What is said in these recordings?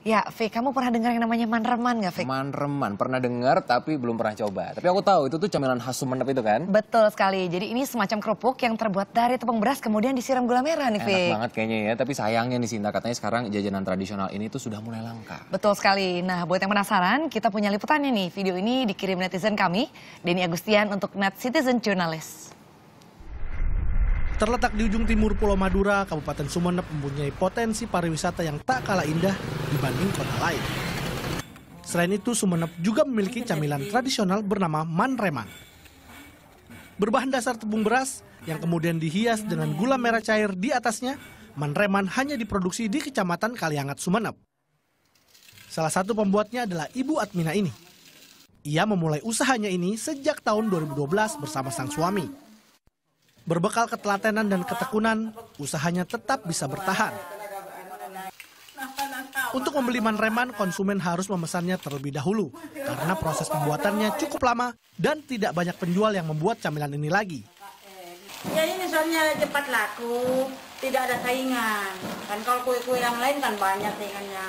Ya, Fe, kamu pernah dengar yang namanya Manreman nggak, Fe? Manreman, pernah dengar tapi belum pernah coba. Tapi aku tahu itu tuh camilan khas Sumenep itu kan? Betul sekali. Jadi ini semacam kerupuk yang terbuat dari tepung beras kemudian disiram gula merah nih, Fe. Enak banget kayaknya ya, tapi sayangnya nih Sinta, katanya sekarang jajanan tradisional ini tuh sudah mulai langka. Betul sekali. Nah, buat yang penasaran, kita punya liputannya nih. Video ini dikirim netizen kami, Denny Agustian untuk Net Citizen Journalist. Terletak di ujung timur Pulau Madura, Kabupaten Sumenep mempunyai potensi pariwisata yang tak kalah indah dibanding kota lain. Selain itu, Sumenep juga memiliki camilan tradisional bernama Manreman. Berbahan dasar tepung beras yang kemudian dihias dengan gula merah cair di atasnya, Manreman hanya diproduksi di Kecamatan Kalianget, Sumenep. Salah satu pembuatnya adalah Ibu Admina ini. Ia memulai usahanya ini sejak tahun 2012 bersama sang suami. Berbekal ketelatenan dan ketekunan, usahanya tetap bisa bertahan. Untuk membeli Manreman, konsumen harus memesannya terlebih dahulu karena proses pembuatannya cukup lama dan tidak banyak penjual yang membuat camilan ini lagi. Ya ini soalnya cepat laku, tidak ada saingan. Kan kalau kue-kue yang lain kan banyak saingannya,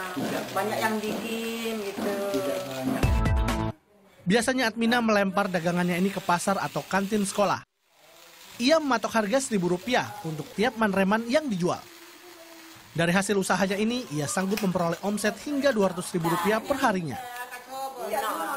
banyak yang bikin gitu. Biasanya Admina melempar dagangannya ini ke pasar atau kantin sekolah. Ia mematok harga Rp1.000 untuk tiap Manreman yang dijual. Dari hasil usahanya ini, ia sanggup memperoleh omset hingga Rp200.000 perharinya.